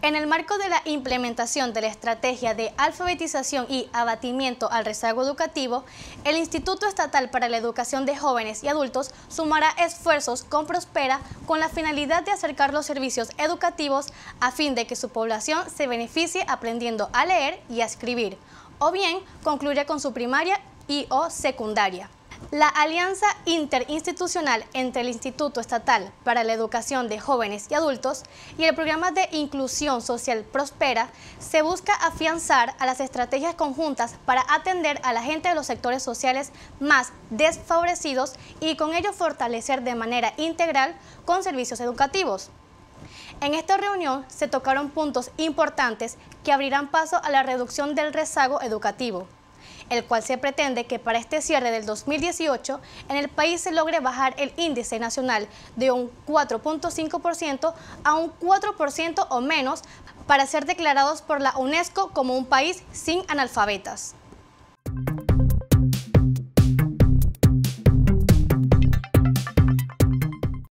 En el marco de la implementación de la estrategia de alfabetización y abatimiento al rezago educativo, el Instituto Estatal para la Educación de Jóvenes y Adultos sumará esfuerzos con Prospera con la finalidad de acercar los servicios educativos a fin de que su población se beneficie aprendiendo a leer y a escribir, o bien concluya con su primaria y o secundaria. La alianza interinstitucional entre el Instituto Estatal para la Educación de Jóvenes y Adultos y el Programa de Inclusión Social Prospera se busca afianzar a las estrategias conjuntas para atender a la gente de los sectores sociales más desfavorecidos y con ello fortalecer de manera integral con servicios educativos. En esta reunión se tocaron puntos importantes que abrirán paso a la reducción del rezago educativo, el cual se pretende que para este cierre del 2018 en el país se logre bajar el índice nacional de un 4.5% a un 4% o menos para ser declarados por la UNESCO como un país sin analfabetas.